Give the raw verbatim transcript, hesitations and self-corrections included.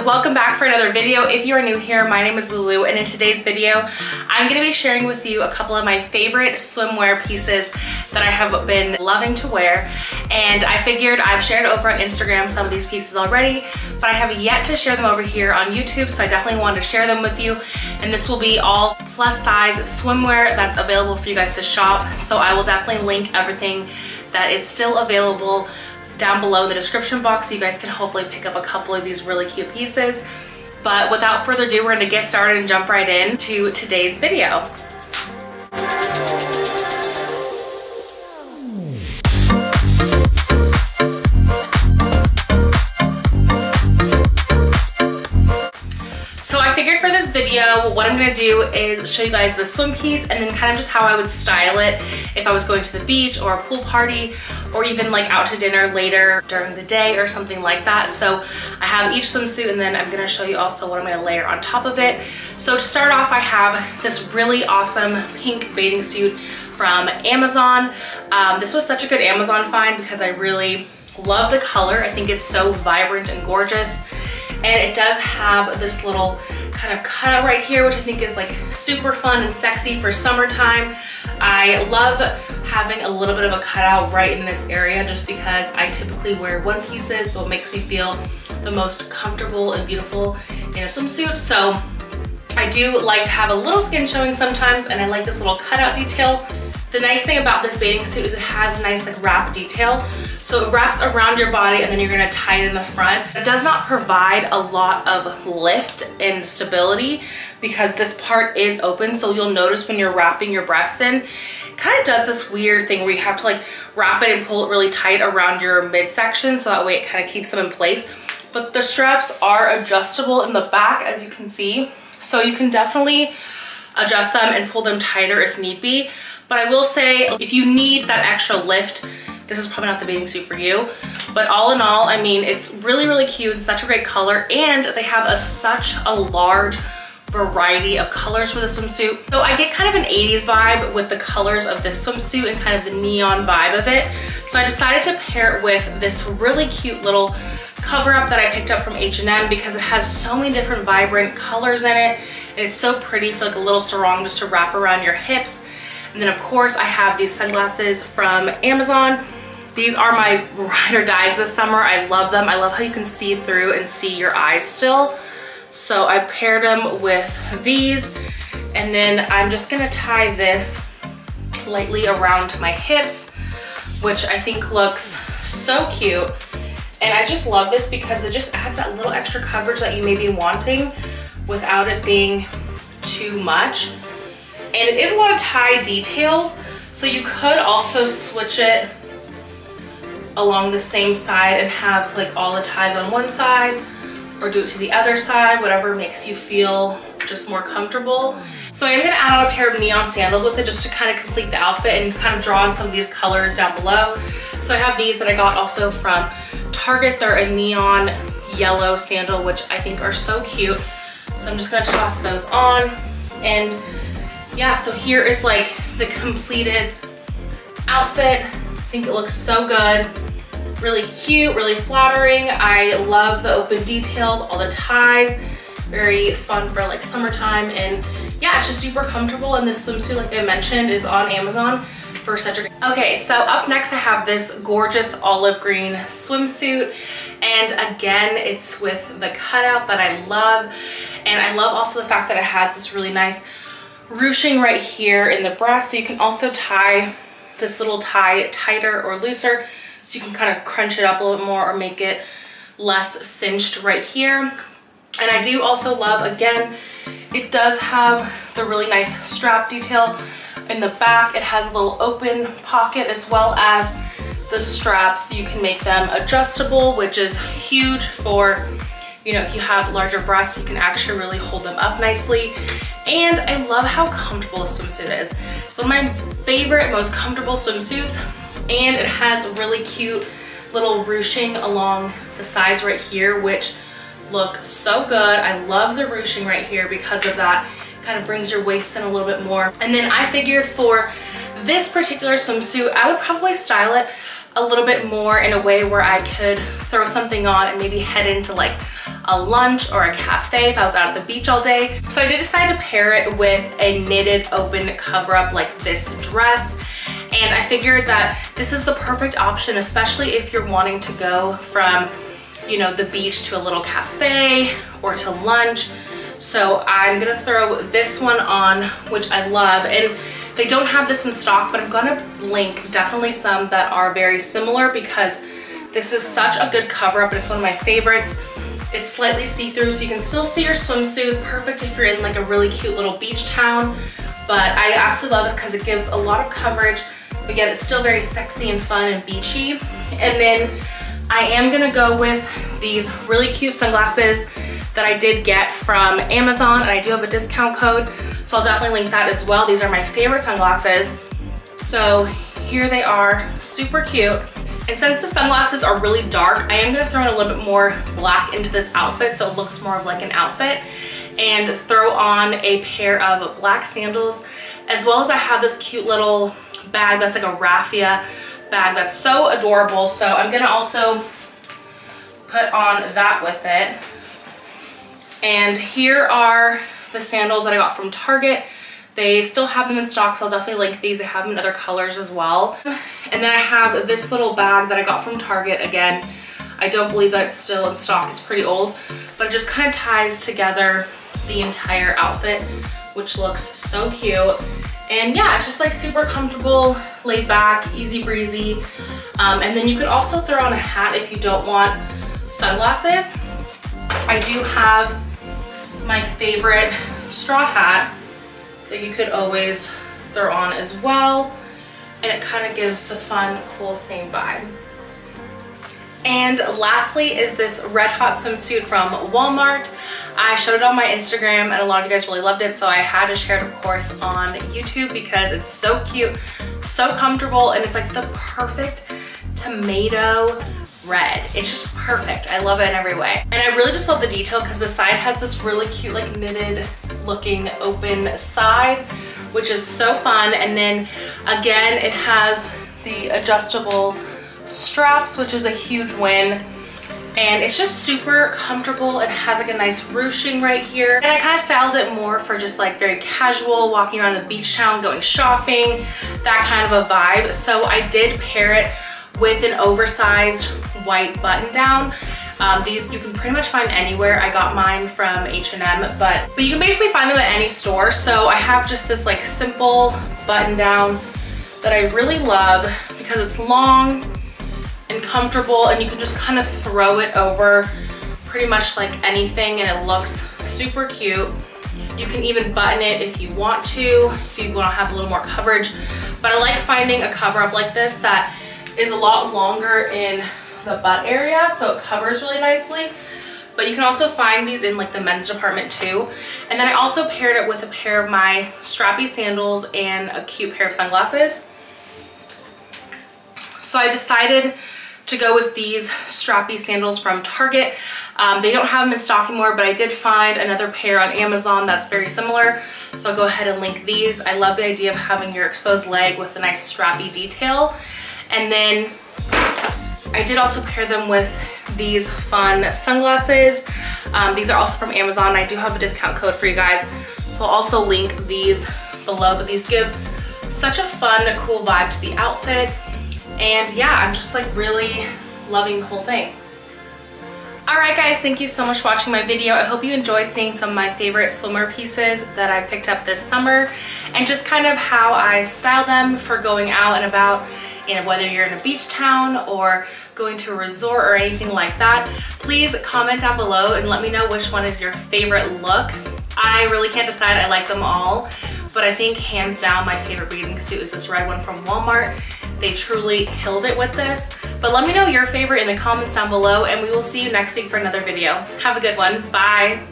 welcome back for another video. If you are new here, my name is Lulu, and in today's video, I'm gonna be sharing with you a couple of my favorite swimwear pieces that I have been loving to wear. And I figured I've shared over on Instagram some of these pieces already, but I have yet to share them over here on YouTube, so I definitely wanted to share them with you. And this will be all plus size swimwear that's available for you guys to shop. So I will definitely link everything that is still available down below in the description box, so you guys can hopefully pick up a couple of these really cute pieces. But without further ado, we're gonna get started and jump right in to today's video. So I figured for this video, what I'm gonna do is show you guys the swim piece and then kind of just how I would style it if I was going to the beach or a pool party, or even like out to dinner later during the day or something like that. So I have each swimsuit, and then I'm gonna show you also what I'm gonna layer on top of it. So to start off, I have this really awesome pink bathing suit from Amazon. Um, this was such a good Amazon find because I really love the color. I think it's so vibrant and gorgeous. And it does have this little kind of cutout right here, which I think is like super fun and sexy for summertime. I love having a little bit of a cutout right in this area just because I typically wear one pieces, so it makes me feel the most comfortable and beautiful in a swimsuit. So I do like to have a little skin showing sometimes, and I like this little cutout detail. The nice thing about this bathing suit is it has a nice like wrap detail. So it wraps around your body, and then you're gonna tie it in the front. It does not provide a lot of lift and stability because this part is open. So you'll notice when you're wrapping your breasts in, it kind of does this weird thing where you have to like wrap it and pull it really tight around your midsection, so that way it kind of keeps them in place. But the straps are adjustable in the back, as you can see. So you can definitely adjust them and pull them tighter if need be. But I will say, if you need that extra lift, this is probably not the bathing suit for you. But all in all, I mean, it's really, really cute, such a great color, and they have a, such a large variety of colors for the swimsuit. So I get kind of an eighties vibe with the colors of this swimsuit and kind of the neon vibe of it. So I decided to pair it with this really cute little cover up that I picked up from H and M because it has so many different vibrant colors in it. And it's so pretty for like a little sarong just to wrap around your hips. And then of course I have these sunglasses from Amazon. These are my ride or dies this summer. I love them. I love how you can see through and see your eyes still. So I paired them with these, and then I'm just gonna tie this lightly around my hips, which I think looks so cute. And I just love this because it just adds that little extra coverage that you may be wanting without it being too much. And it is a lot of tie details, so you could also switch it along the same side and have like all the ties on one side, or do it to the other side, whatever makes you feel just more comfortable. So I am gonna add on a pair of neon sandals with it just to kind of complete the outfit and kind of draw on some of these colors down below. So I have these that I got also from Target. They're a neon yellow sandal, which I think are so cute. So I'm just gonna toss those on. And yeah, so here is like the completed outfit. I think it looks so good. Really cute, really flattering. I love the open details, all the ties. Very fun for like summertime, and yeah, it's just super comfortable. And this swimsuit, like I mentioned, is on Amazon for such a... Okay, so up next I have this gorgeous olive green swimsuit. And again, it's with the cutout that I love. And I love also the fact that it has this really nice ruching right here in the breast, so you can also tie this little tie tighter or looser, so you can kind of crunch it up a little bit more or make it less cinched right here. And I do also love, again, it does have the really nice strap detail in the back. It has a little open pocket, as well as the straps. You can make them adjustable, which is huge for, you know, if you have larger breasts, you can actually really hold them up nicely. And I love how comfortable this swimsuit is. It's one of my favorite, most comfortable swimsuits, and it has really cute little ruching along the sides right here, which look so good. I love the ruching right here because of that. It kind of brings your waist in a little bit more. And then I figured for this particular swimsuit, I would probably style it a little bit more in a way where I could throw something on and maybe head into like a lunch or a cafe if I was out at the beach all day. So I did decide to pair it with a knitted open cover-up like this dress. And I figured that this is the perfect option, especially if you're wanting to go from, you know, the beach to a little cafe or to lunch. So I'm gonna throw this one on, which I love. And they don't have this in stock, but I'm gonna link definitely some that are very similar because this is such a good cover up and it's one of my favorites. It's slightly see-through, so you can still see your swimsuits. Perfect if you're in like a really cute little beach town. But I absolutely love it because it gives a lot of coverage, but yet it's still very sexy and fun and beachy. And then I am gonna go with these really cute sunglasses that I did get from Amazon, and I do have a discount code, so I'll definitely link that as well. These are my favorite sunglasses. So here they are, super cute. And since the sunglasses are really dark, I am gonna throw in a little bit more black into this outfit so it looks more of like an outfit, and throw on a pair of black sandals, as well as I have this cute little bag that's like a raffia bag that's so adorable. So I'm gonna also put on that with it. And here are the sandals that I got from Target. They still have them in stock, so I'll definitely link these. They have them in other colors as well. And then I have this little bag that I got from Target. Again, I don't believe that it's still in stock. It's pretty old, but it just kind of ties together the entire outfit, which looks so cute. And yeah, it's just like super comfortable, laid back, easy breezy. Um, and then you could also throw on a hat if you don't want sunglasses. I do have my favorite straw hat that you could always throw on as well, and it kind of gives the fun, cool, same vibe. And lastly is this red hot swimsuit from Walmart. I showed it on my Instagram and a lot of you guys really loved it, so I had to share it, of course, on YouTube because it's so cute, so comfortable, and it's like the perfect tomato red. It's just perfect. I love it in every way. And I really just love the detail because the side has this really cute like knitted looking open side, which is so fun. And then again, it has the adjustable straps, which is a huge win. And it's just super comfortable. It has like a nice ruching right here. And I kind of styled it more for just like very casual, walking around the beach town, going shopping, that kind of a vibe. So I did pair it with an oversized white button down. Um, these you can pretty much find anywhere. I got mine from H and M, but, but you can basically find them at any store. So I have just this like simple button down that I really love because it's long and comfortable, and you can just kind of throw it over pretty much like anything, and it looks super cute. You can even button it if you want to, if you want to have a little more coverage. But I like finding a cover up like this that is a lot longer in the butt area, so it covers really nicely. But you can also find these in like the men's department too. And then I also paired it with a pair of my strappy sandals and a cute pair of sunglasses. So I decided to go with these strappy sandals from Target. Um, they don't have them in stock anymore, but I did find another pair on Amazon that's very similar, so I'll go ahead and link these. I love the idea of having your exposed leg with a nice strappy detail. And then I did also pair them with these fun sunglasses. Um, these are also from Amazon, and I do have a discount code for you guys, so I'll also link these below. But these give such a fun, cool vibe to the outfit. And yeah, I'm just like really loving the whole thing. Alright guys, thank you so much for watching my video. I hope you enjoyed seeing some of my favorite swimmer pieces that I picked up this summer, and just kind of how I style them for going out and about, and whether you're in a beach town or going to a resort or anything like that. Please comment down below and let me know which one is your favorite look. I really can't decide, I like them all, but I think hands down my favorite bathing suit is this red one from Walmart. They truly killed it with this. But let me know your favorite in the comments down below, and we will see you next week for another video. Have a good one. Bye.